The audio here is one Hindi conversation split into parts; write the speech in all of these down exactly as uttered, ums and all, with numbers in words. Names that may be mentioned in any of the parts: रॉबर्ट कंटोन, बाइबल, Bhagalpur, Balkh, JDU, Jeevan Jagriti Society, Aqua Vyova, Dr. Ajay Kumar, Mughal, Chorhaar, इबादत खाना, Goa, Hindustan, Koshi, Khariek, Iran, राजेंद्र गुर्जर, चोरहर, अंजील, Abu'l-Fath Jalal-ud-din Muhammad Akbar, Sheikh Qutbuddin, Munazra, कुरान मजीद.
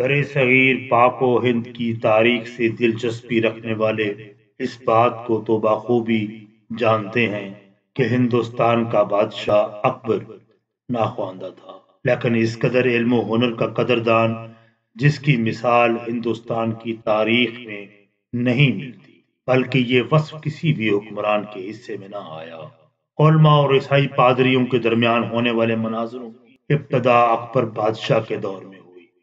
बड़े सगीर पाको हिंद की तारीख से दिलचस्पी रखने वाले इस बात को तो बाखूबी जानते हैं कि हिंदुस्तान का बादशाह अकबर नाख्वांदा था, लेकिन इस कदर इल्म व हुनर का कदरदान जिसकी मिसाल हिंदुस्तान की तारीख में नहीं मिलती, बल्कि ये वस्फ किसी भी हुक्मरान के हिस्से में ना आया। उलमा और ईसाई पादरियों के दरमियान होने वाले मनाजरों की इब्तदा अकबर बादशाह के दौर में।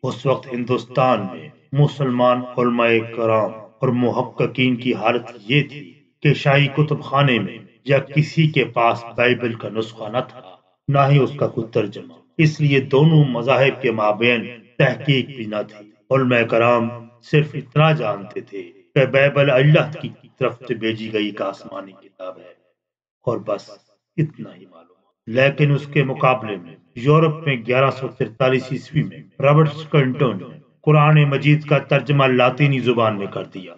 उस वक्त हिंदुस्तान में मुसलमान उलमाए कराम और मुहक्किकीन की हालत ये थी कि शाही कुतुब खाने में या किसी के पास बाइबल का नुस्खा न था, ना ही उसका कोई तर्जमा, इसलिए दोनों मज़ाहिब के माबेन तहकीक भी न थी। उलमाए कराम सिर्फ इतना जानते थे कि बाइबल अल्लाह की तरफ से भेजी गई एक आसमानी किताब है और बस इतना ही मालूम। लेकिन उसके मुकाबले में यूरोप में ग्यारह सौ तिरतालीस ईस्वी में रॉबर्ट कंटोन ने कुरान मजीद का तर्जमा लातीनी जुबान में कर दिया,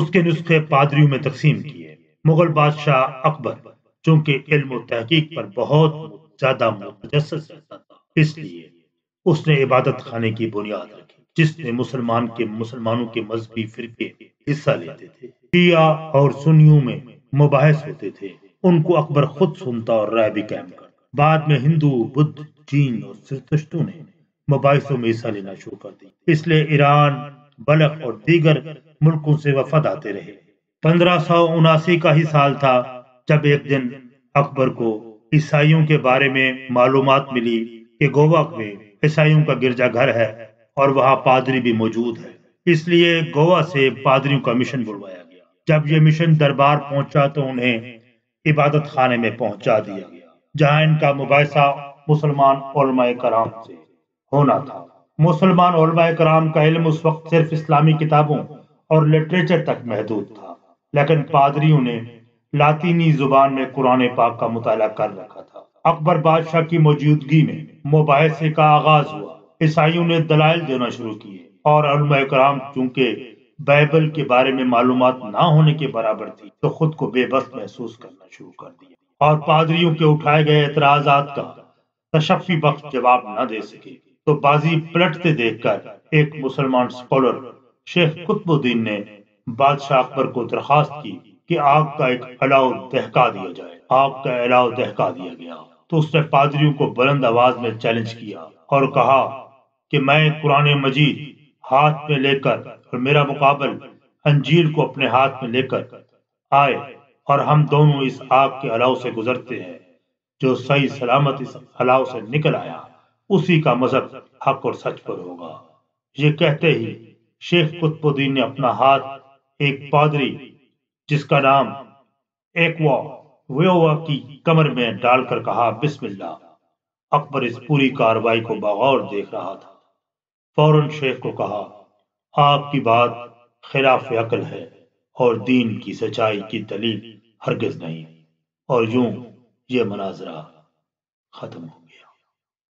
उसके नुस्खे पादरियों में तकसीम किए। मुगल बादशाह अकबर चूंकि इल्म और तहकीक पर बहुत ज्यादा मुतजस्सिस रहता था, इसलिए उसने इबादत खाने की बुनियाद रखी जिसने मुसलमान के मुसलमानों के मजहबी फिरके हिस्सा लेते थे। शिया और सुन्नियों में मुबाहिस होते थे, उनको अकबर खुद सुनता और राय भी कायम करता। बाद में हिंदू, बुद्ध, चीन और सिरतश्तों ने मुबाहिसों में हिस्सा लेना शुरू कर दिया, इसलिए ईरान, बल्ख और दीगर मुल्कों से वफद आते रहे। पंद्रह सौ उनासी का ही साल था जब एक दिन अकबर को ईसाइयों के बारे में मालूमात मिली कि गोवा में ईसाइयों का गिरजाघर है और वहाँ पादरी भी मौजूद है, इसलिए गोवा से पादरियों का मिशन बुलवाया गया। जब ये मिशन दरबार पहुंचा तो उन्हें इबादत खाने में पहुंचा दिया गया जहां इनका मुबाहिसा मुसलमान उलमाए कराम से होना था। मुसलमान उलमाए कराम का इल्म उस वक्त सिर्फ इस्लामी किताबों और लिटरेचर तक महदूद था, लेकिन पादरियों ने लातीनी जुबान में कुरान पाक का मुताला कर रखा था। अकबर बादशाह की मौजूदगी में मुबाहिसे का आगाज हुआ। ईसाइयों ने दलाइल देना शुरू किए और उलमाए कराम चूंकि बाइबल के बारे में मालूमात ना होने के बराबर थी तो खुद को बेबस महसूस करना शुरू कर दिया और पादरियों के उठाए गए एतराजात का तशफ़ी बख्श जवाब ना दे सके तो बाजी पलटते देखकर एक मुसलमान स्कॉलर शेख कुतुबुद्दीन ने बादशाह अकबर को दरखास्त की कि आग का एक अलाव दहका दिया जाए। आग का अलाव दहका दिया गया तो उसने पादरियों को बुलंद आवाज में चैलेंज किया और कहा कि मैं कुरान मजीद हाथ में लेकर और मेरा मुकाबल अंजील को अपने हाथ में लेकर आए और हम दोनों इस आग के अलाव से गुजरते हैं। जो सही सलामत इस अलाव से निकल आया उसी का मजहब हक और सच पर होगा। ये कहते ही शेख कुतुबुद्दीन ने अपना हाथ एक पादरी जिसका नाम एक्वा व्योवा की कमर में डालकर कहा, बिस्मिल्लाह। अकबर इस पूरी कार्रवाई को बगौर देख रहा था। फौरन शेख को कहा, आपकी बात खिलाफ अकल है और दीन की सच्चाई की दलील हरगिज नहीं। और यूं ये मनाजरा खत्म हो।